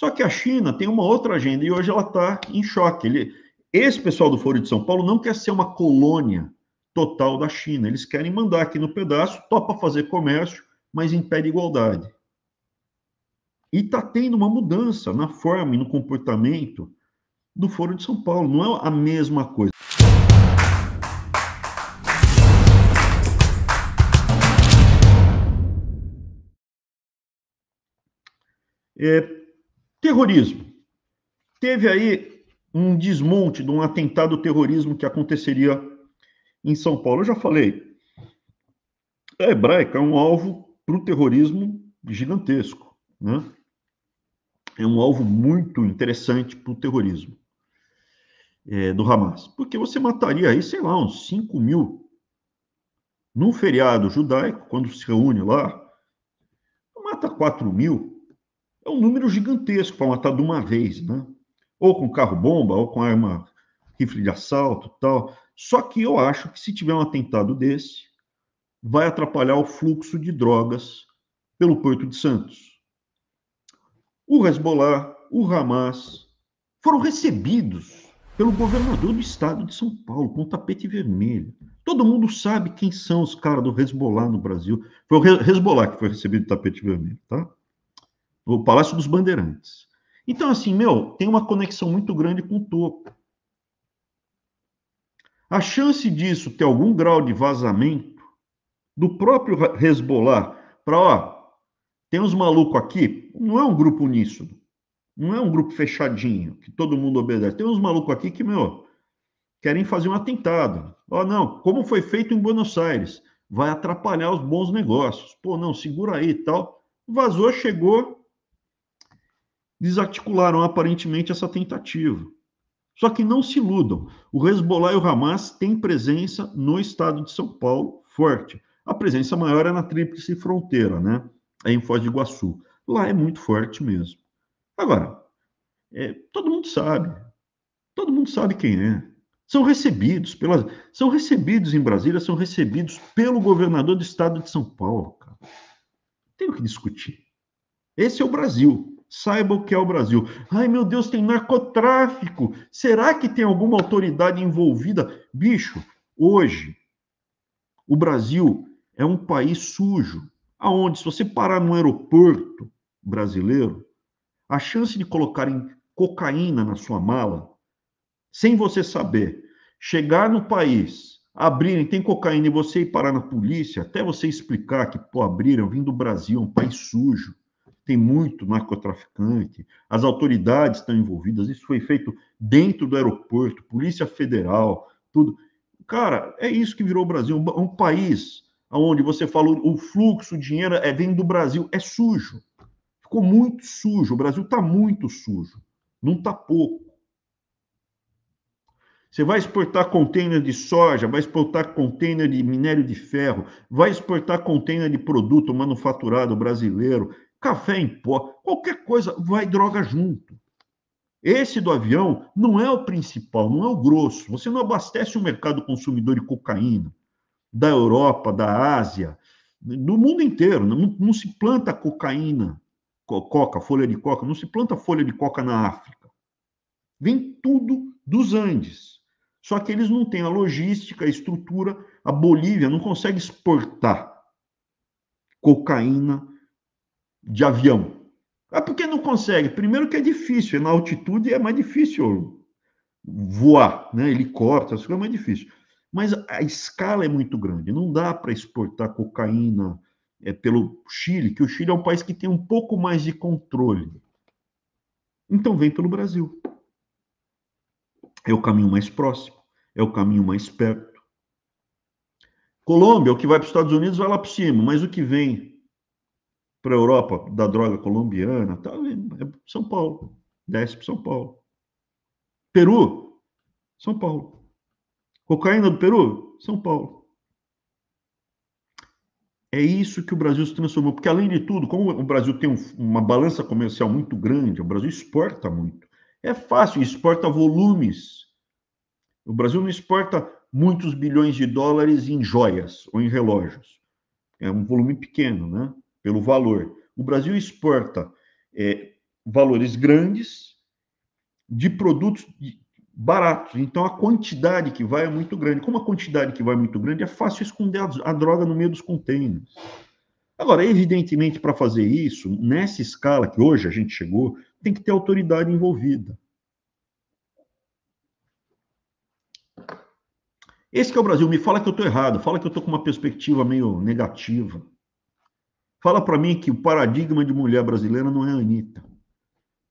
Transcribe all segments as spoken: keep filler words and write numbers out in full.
Só que a China tem uma outra agenda e hoje ela está em choque. Ele, esse pessoal do Foro de São Paulo não quer ser uma colônia total da China. Eles querem mandar aqui no pedaço, topa fazer comércio, mas impede igualdade. E está tendo uma mudança na forma e no comportamento do Foro de São Paulo. Não é a mesma coisa. É, terrorismo. Teve aí um desmonte de um atentado ao terrorismo que aconteceria em São Paulo. Eu já falei, a Hebraica é um alvo para o terrorismo gigantesco, né? É um alvo muito interessante para o terrorismo é, do Hamas. Porque você mataria aí, sei lá, uns cinco mil num feriado judaico, quando se reúne lá, mata quatro mil. É um número gigantesco para matar de uma vez, né? Ou com carro-bomba, ou com arma, rifle de assalto e tal. Só que eu acho que se tiver um atentado desse, vai atrapalhar o fluxo de drogas pelo Porto de Santos. O Hezbollah, o Hamas, foram recebidos pelo governador do estado de São Paulo, com um tapete vermelho. Todo mundo sabe quem são os caras do Hezbollah no Brasil. Foi o Hezbollah que foi recebido de tapete vermelho, tá? O Palácio dos Bandeirantes. Então, assim, meu, tem uma conexão muito grande com o topo. A chance disso ter algum grau de vazamento do próprio Hezbollah para, ó, tem uns malucos aqui, não é um grupo uníssono, não é um grupo fechadinho, que todo mundo obedece. Tem uns malucos aqui que, meu, querem fazer um atentado. Ó, não, como foi feito em Buenos Aires, vai atrapalhar os bons negócios. Pô, não, segura aí e tal. Vazou, chegou... Desarticularam aparentemente essa tentativa. Só que não se iludam. O Hezbollah e o Hamas têm presença no estado de São Paulo forte. A presença maior é na tríplice fronteira, né? É em Foz do Iguaçu. Lá é muito forte mesmo. Agora, é, todo mundo sabe. Todo mundo sabe quem é. São recebidos pelas, são recebidos em Brasília, são recebidos pelo governador do estado de São Paulo, cara. Tem o que discutir. Esse é o Brasil. Saiba o que é o Brasil. Ai, meu Deus, tem narcotráfico. Será que tem alguma autoridade envolvida? Bicho, hoje, o Brasil é um país sujo. Aonde, se você parar num aeroporto brasileiro, a chance de colocarem cocaína na sua mala, sem você saber, chegar no país, abrirem, tem cocaína, e você ir parar na polícia, até você explicar que, pô, abriram, eu vim do Brasil, é um país sujo. Tem muito narcotraficante, as autoridades estão envolvidas, isso foi feito dentro do aeroporto, Polícia Federal, tudo. Cara, é isso que virou o Brasil, um país onde você falou o fluxo de dinheiro é, vem do Brasil, é sujo. Ficou muito sujo, o Brasil está muito sujo, não está pouco. Você vai exportar contêiner de soja, vai exportar contêiner de minério de ferro, vai exportar contêiner de produto manufaturado brasileiro, café em pó, qualquer coisa, vai droga junto. Esse do avião não é o principal, não é o grosso. Você não abastece o mercado consumidor de cocaína da Europa, da Ásia, do mundo inteiro. Não, não se planta cocaína, coca, folha de coca, não se planta folha de coca na África. Vem tudo dos Andes. Só que eles não têm a logística, a estrutura. A Bolívia não consegue exportar cocaína de avião. Ah, porque não consegue? Primeiro que é difícil, na altitude é mais difícil voar, né? Helicóptero, isso é mais difícil. Mas a escala é muito grande, não dá para exportar cocaína é, pelo Chile, que o Chile é um país que tem um pouco mais de controle. Então vem pelo Brasil. É o caminho mais próximo, é o caminho mais perto. Colômbia, o que vai para os Estados Unidos vai lá para cima, mas o que vem para a Europa, da droga colombiana, tá, é São Paulo, desce para São Paulo. Peru, São Paulo. Cocaína do Peru, São Paulo. É isso que o Brasil se transformou, porque além de tudo, como o Brasil tem um, uma balança comercial muito grande, o Brasil exporta muito. É fácil, exporta volumes. O Brasil não exporta muitos bilhões de dólares em joias ou em relógios. É um volume pequeno, né? Pelo valor. O Brasil exporta é, valores grandes de produtos baratos. Então, a quantidade que vai é muito grande. Como a quantidade que vai é muito grande, é fácil esconder a droga no meio dos contêineres. Agora, evidentemente, para fazer isso, nessa escala que hoje a gente chegou, tem que ter autoridade envolvida. Esse que é o Brasil. Me fala que eu estou errado, fala que eu estou com uma perspectiva meio negativa. Fala para mim que o paradigma de mulher brasileira não é a Anitta.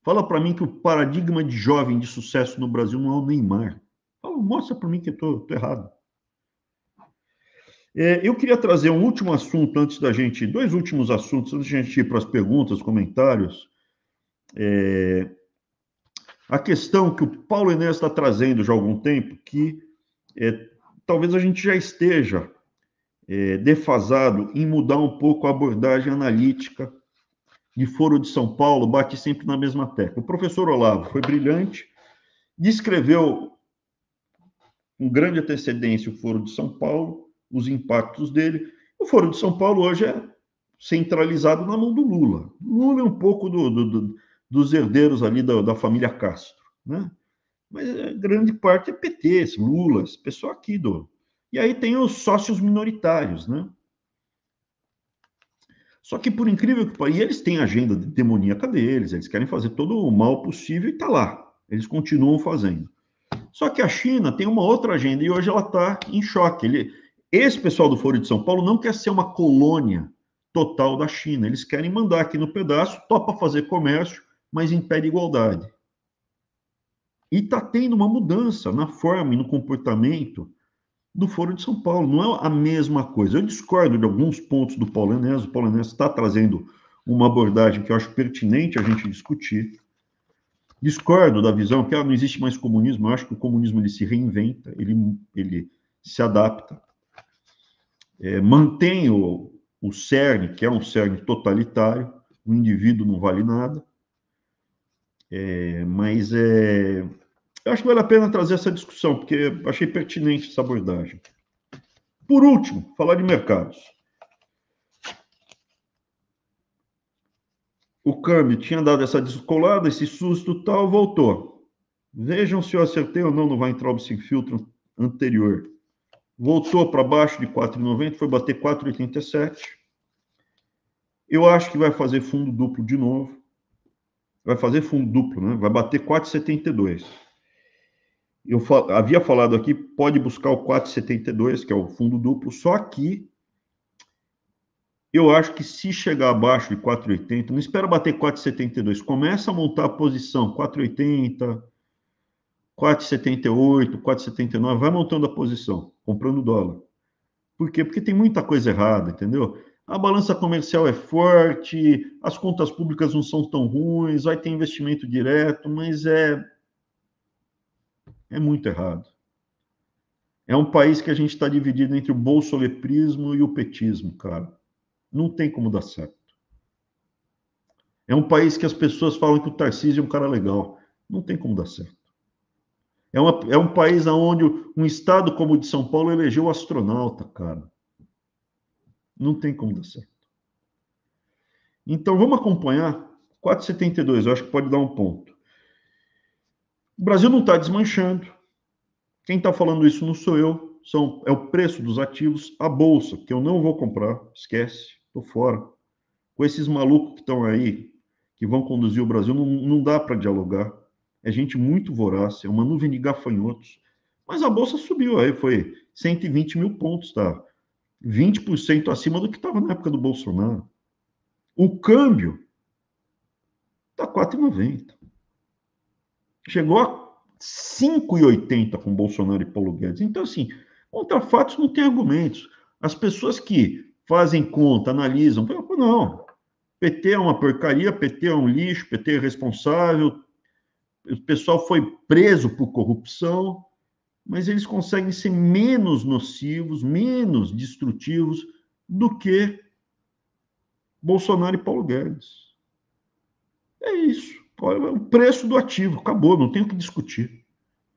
Fala para mim que o paradigma de jovem de sucesso no Brasil não é o Neymar. Fala, mostra para mim que eu estou errado. É, eu queria trazer um último assunto antes da gente... Dois últimos assuntos antes da gente ir para as perguntas, comentários. É, a questão que o Paulo Inês está trazendo já há algum tempo, que é, talvez a gente já esteja é, defasado em mudar um pouco a abordagem analítica de Foro de São Paulo, bate sempre na mesma tecla. O professor Olavo foi brilhante, descreveu com grande antecedência o Foro de São Paulo, os impactos dele. O Foro de São Paulo hoje é centralizado na mão do Lula. Lula é um pouco do, do, do, dos herdeiros ali da, da família Castro, né? Mas a grande parte é P T, esse Lula, esse pessoal aqui do... E aí tem os sócios minoritários, né? Só que, por incrível que pareça, eles têm agenda demoníaca deles, eles querem fazer todo o mal possível e está lá. Eles continuam fazendo. Só que a China tem uma outra agenda e hoje ela está em choque. Ele, esse pessoal do Foro de São Paulo não quer ser uma colônia total da China. Eles querem mandar aqui no pedaço, topa fazer comércio, mas impede igualdade. E está tendo uma mudança na forma e no comportamento do Foro de São Paulo, não é a mesma coisa. Eu discordo de alguns pontos do Paulo Inês. O Paulo Inês está trazendo uma abordagem que eu acho pertinente a gente discutir. Discordo da visão que ah, não existe mais comunismo. Eu acho que o comunismo ele se reinventa, ele, ele se adapta. É, mantém o, o cerne, que é um cerne totalitário, o indivíduo não vale nada. É, mas é... Eu acho que vale a pena trazer essa discussão, porque achei pertinente essa abordagem. Por último, falar de mercados. O câmbio tinha dado essa descolada, esse susto tal, voltou. Vejam se eu acertei ou não no Weintraub sem filtro anterior. Voltou para baixo de quatro e noventa, foi bater quatro e oitenta e sete. Eu acho que vai fazer fundo duplo de novo. Vai fazer fundo duplo, né? Vai bater quatro e setenta e dois. Eu fal- havia falado aqui, pode buscar o quatro e setenta e dois, que é o fundo duplo, só que eu acho que se chegar abaixo de quatro e oitenta, não espera bater quatro e setenta e dois, começa a montar a posição, quatro e oitenta, quatro e setenta e oito, quatro e setenta e nove, vai montando a posição, comprando dólar. Por quê? Porque tem muita coisa errada, entendeu? A balança comercial é forte, as contas públicas não são tão ruins, vai ter investimento direto, mas é... É muito errado. É um país que a gente está dividido entre o bolsoleprismo e o petismo, cara. Não tem como dar certo. É um país que as pessoas falam que o Tarcísio é um cara legal. Não tem como dar certo. É, uma, é um país onde um estado como o de São Paulo elegeu o astronauta, cara. Não tem como dar certo. Então, vamos acompanhar. quatro e setenta e dois, eu acho que pode dar um ponto. O Brasil não está desmanchando. Quem está falando isso não sou eu. São, é o preço dos ativos, a bolsa, que eu não vou comprar. Esquece, estou fora. Com esses malucos que estão aí, que vão conduzir o Brasil, não, não dá para dialogar. É gente muito voraz, é uma nuvem de gafanhotos. Mas a bolsa subiu, aí foi cento e vinte mil pontos, tá? vinte por cento acima do que estava na época do Bolsonaro. O câmbio está quatro e noventa. Chegou a cinco e oitenta com Bolsonaro e Paulo Guedes. Então, assim, contra fatos não tem argumentos. As pessoas que fazem conta, analisam, não, P T é uma porcaria, P T é um lixo, P T é irresponsável, o pessoal foi preso por corrupção, mas eles conseguem ser menos nocivos, menos destrutivos do que Bolsonaro e Paulo Guedes. É isso. O preço do ativo, acabou, não tem o que discutir.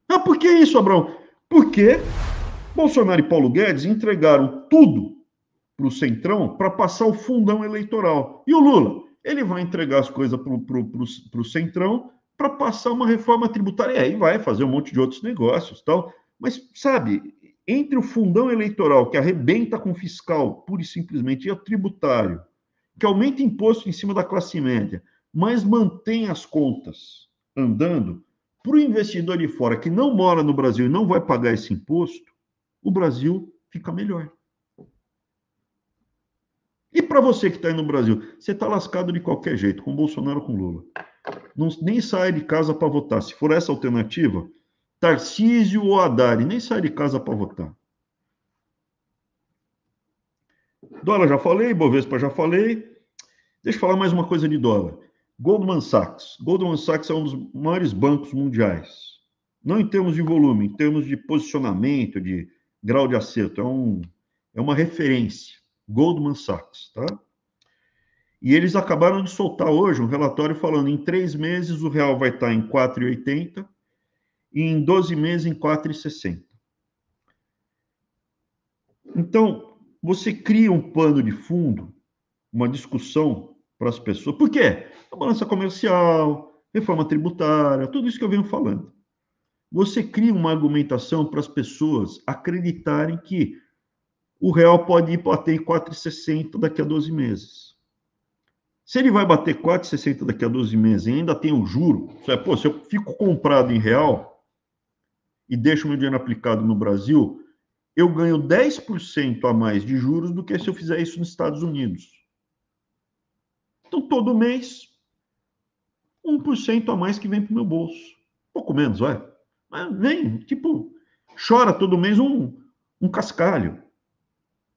Ah, por que isso, Abraão? Porque Bolsonaro e Paulo Guedes entregaram tudo para o Centrão para passar o fundão eleitoral. E o Lula? ele vai entregar as coisas para o Centrão para passar uma reforma tributária, e aí vai fazer um monte de outros negócios tal. Mas, sabe, entre o fundão eleitoral, que arrebenta com o fiscal, pura e simplesmente, e o tributário, que aumenta imposto em cima da classe média, mas mantém as contas andando, para o investidor de fora que não mora no Brasil e não vai pagar esse imposto, o Brasil fica melhor. E para você que está aí no Brasil, você está lascado de qualquer jeito, com Bolsonaro, com Lula. Não, nem sai de casa para votar. Se for essa alternativa, Tarcísio ou Haddad, nem sai de casa para votar. Dólar já falei, Bovespa já falei. Deixa eu falar mais uma coisa de dólar. Goldman Sachs. Goldman Sachs é um dos maiores bancos mundiais. Não em termos de volume, em termos de posicionamento, de grau de acerto. É, um, é uma referência. Goldman Sachs, tá? E eles acabaram de soltar hoje um relatório falando em três meses o real vai estar em quatro e oitenta e em doze meses em quatro e sessenta. Então, você cria um pano de fundo, uma discussão para as pessoas. Por quê? A balança comercial, reforma tributária, tudo isso que eu venho falando. Você cria uma argumentação para as pessoas acreditarem que o real pode ir bater quatro e sessenta daqui a doze meses. Se ele vai bater quatro e sessenta daqui a doze meses e ainda tem um juro, é, pô, se eu fico comprado em real e deixo meu dinheiro aplicado no Brasil, eu ganho dez por cento a mais de juros do que se eu fizer isso nos Estados Unidos. Então, todo mês, um por cento a mais que vem para o meu bolso. Pouco menos, vai. Mas vem, tipo, chora todo mês um, um cascalho.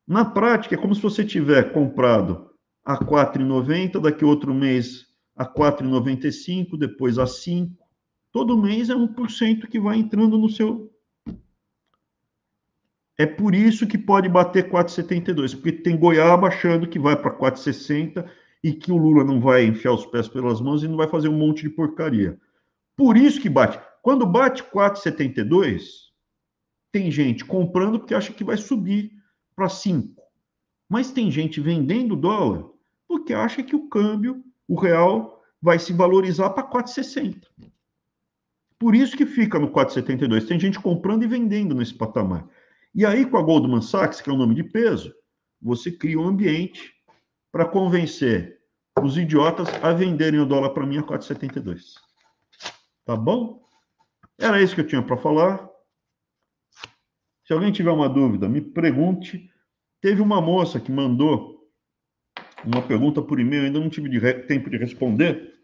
Na prática, é como se você tiver comprado a quatro e noventa, daqui a outro mês a quatro e noventa e cinco, depois a cinco. Todo mês é um por cento que vai entrando no seu... É por isso que pode bater quatro e setenta e dois, porque tem goiaba achando que vai para quatro e sessenta e que o Lula não vai enfiar os pés pelas mãos e não vai fazer um monte de porcaria. Por isso que bate. Quando bate quatro e setenta e dois, tem gente comprando porque acha que vai subir para cinco. Mas tem gente vendendo dólar porque acha que o câmbio, o real, vai se valorizar para quatro e sessenta. Por isso que fica no quatro e setenta e dois. Tem gente comprando e vendendo nesse patamar. E aí, com a Goldman Sachs, que é um nome de peso, você cria um ambiente para convencer os idiotas a venderem o dólar para mim a quatro e setenta e dois. Tá bom? Era isso que eu tinha para falar. Se alguém tiver uma dúvida, me pergunte. Teve uma moça que mandou uma pergunta por e-mail, ainda não tive de re... tempo de responder.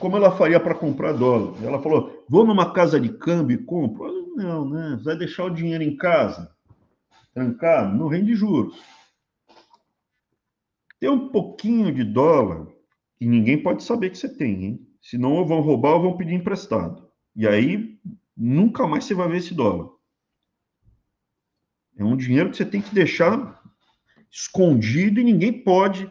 Como ela faria para comprar dólar? Ela falou, vou numa casa de câmbio e compro? Eu, não, né? Vai deixar o dinheiro em casa, trancado, não rende juros. Tem um pouquinho de dólar que ninguém pode saber que você tem, hein? Senão ou vão roubar ou vão pedir emprestado. E aí nunca mais você vai ver esse dólar. É um dinheiro que você tem que deixar escondido e ninguém pode.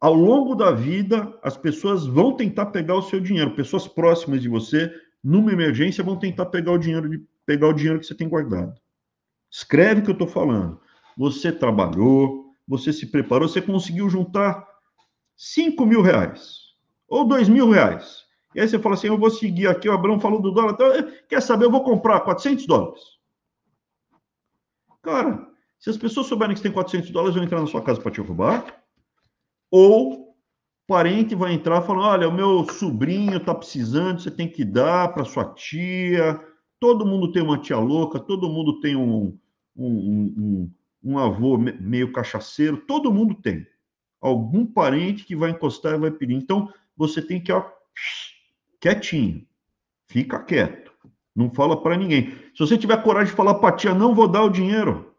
Ao longo da vida, as pessoas vão tentar pegar o seu dinheiro. Pessoas próximas de você, numa emergência, vão tentar pegar o dinheiro, de, pegar o dinheiro que você tem guardado. Escreve o que eu estou falando. Você trabalhou, você se preparou, você conseguiu juntar cinco mil reais ou dois mil reais. E aí você fala assim, eu vou seguir aqui, o Abraão falou do dólar, então, quer saber, eu vou comprar quatrocentos dólares. Cara, se as pessoas souberem que você tem quatrocentos dólares, vão entrar na sua casa para te roubar. Ou parente vai entrar falando, olha, o meu sobrinho está precisando, você tem que dar para sua tia. Todo mundo tem uma tia louca, todo mundo tem um, um, um, um, um avô meio cachaceiro, todo mundo tem. Algum parente que vai encostar e vai pedir. Então, você tem que ir quietinho, fica quieto. Não fala para ninguém. Se você tiver coragem de falar para a tia, não vou dar o dinheiro,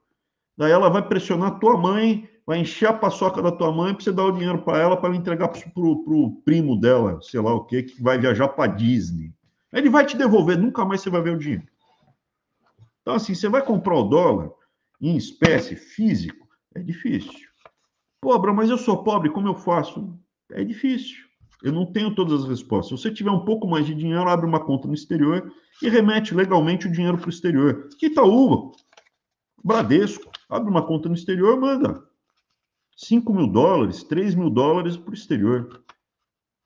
daí ela vai pressionar a tua mãe, vai encher a paçoca da tua mãe para você dar o dinheiro para ela, para ela entregar para o primo dela, sei lá o que, que vai viajar para Disney. Ele vai te devolver, nunca mais você vai ver o dinheiro. Então, assim, você vai comprar o dólar em espécie, físico, é difícil. Pobre, mas eu sou pobre, como eu faço? É difícil. Eu não tenho todas as respostas. Se você tiver um pouco mais de dinheiro, abre uma conta no exterior e remete legalmente o dinheiro para o exterior. Itaú, Bradesco, abre uma conta no exterior, manda. cinco mil dólares, três mil dólares para o exterior.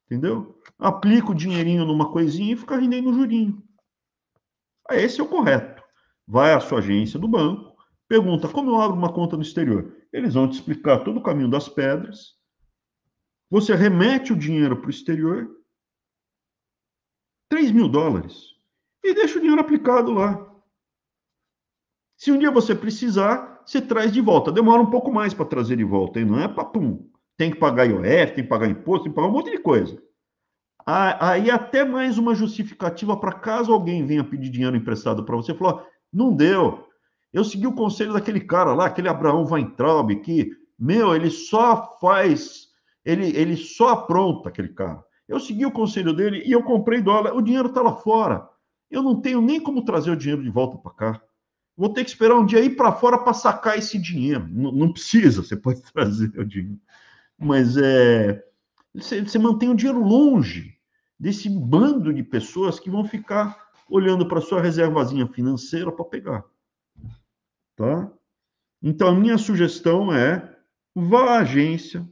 Entendeu? Aplica o dinheirinho numa coisinha e fica rendendo um jurinho. Esse é o correto. Vai à sua agência do banco, pergunta como eu abro uma conta no exterior. Eles vão te explicar todo o caminho das pedras. Você remete o dinheiro para o exterior, três mil dólares, e deixa o dinheiro aplicado lá. Se um dia você precisar, você traz de volta. Demora um pouco mais para trazer de volta, hein? Não é papum. Tem que pagar I O F, tem que pagar imposto, tem que pagar um monte de coisa. Aí até mais uma justificativa para caso alguém venha pedir dinheiro emprestado para você, falar, não deu. Eu segui o conselho daquele cara lá, aquele Abraão Weintraub, que, meu, ele só faz, ele, ele só apronta aquele cara. Eu segui o conselho dele e eu comprei dólar, o dinheiro está lá fora. Eu não tenho nem como trazer o dinheiro de volta para cá. Vou ter que esperar um dia ir para fora para sacar esse dinheiro. Não, não precisa, você pode trazer o dinheiro. Mas é... Você, você mantém o dinheiro longe desse bando de pessoas que vão ficar olhando para sua reservazinha financeira para pegar. Tá? Então, a minha sugestão é vá à agência.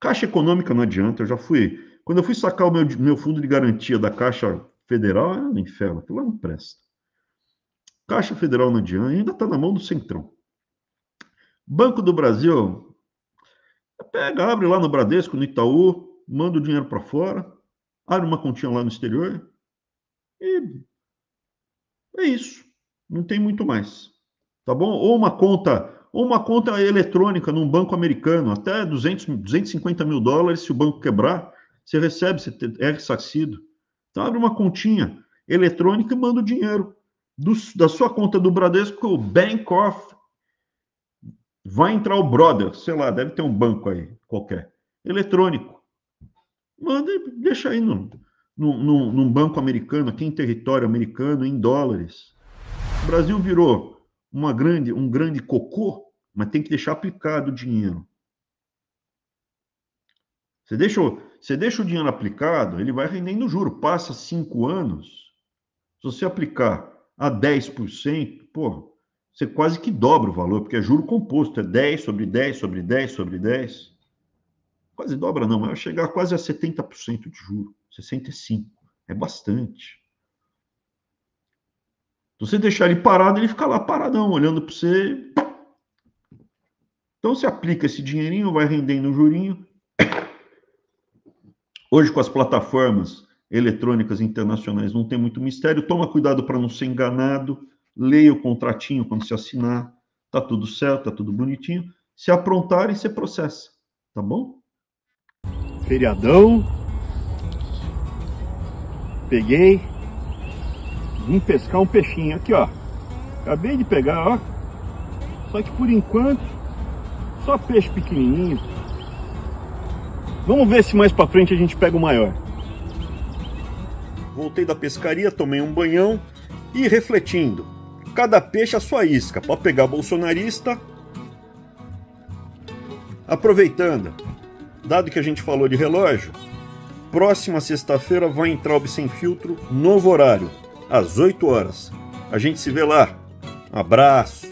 Caixa Econômica não adianta, eu já fui... Quando eu fui sacar o meu, meu fundo de garantia da Caixa Federal, é um inferno, aquilo lá não presta. Caixa Federal não adianta, ainda está na mão do Centrão. Banco do Brasil... Pega, abre lá no Bradesco, no Itaú, manda o dinheiro para fora, abre uma continha lá no exterior e é isso. Não tem muito mais, tá bom? Ou uma conta, ou uma conta eletrônica num banco americano, até duzentos, duzentos e cinquenta mil dólares, se o banco quebrar, você recebe, você é ressarcido. Então abre uma continha eletrônica e manda o dinheiro do, da sua conta do Bradesco, o Bank of Vai entrar o brother, sei lá, deve ter um banco aí, qualquer, eletrônico. Manda e deixa aí num, num, num banco americano, aqui em território americano, em dólares. O Brasil virou uma grande, um grande cocô, mas tem que deixar aplicado o dinheiro. Você deixa, você deixa o dinheiro aplicado, ele vai rendendo juro. Passa cinco anos, se você aplicar a dez por cento, pô, você quase que dobra o valor, porque é juro composto, é dez sobre dez sobre dez sobre dez. Quase dobra não, mas vai chegar quase a setenta por cento de juro, sessenta e cinco por cento. É bastante. Se você deixar ele parado, ele fica lá paradão, olhando para você. Então você aplica esse dinheirinho, vai rendendo um jurinho. Hoje com as plataformas eletrônicas internacionais não tem muito mistério. Toma cuidado para não ser enganado. Leia o contratinho quando se assinar, tá tudo certo, tá tudo bonitinho. Se aprontarem, você processa, tá bom? Feriadão, peguei, vim pescar um peixinho aqui, ó. Acabei de pegar, ó. Só que por enquanto, só peixe pequenininho. Vamos ver se mais pra frente a gente pega o maior. Voltei da pescaria, tomei um banhão e refletindo. Cada peixe a sua isca, para pegar bolsonarista. Aproveitando, dado que a gente falou de relógio, próxima sexta-feira vai entrar o Sem Filtro, novo horário, às oito horas. A gente se vê lá. Abraço!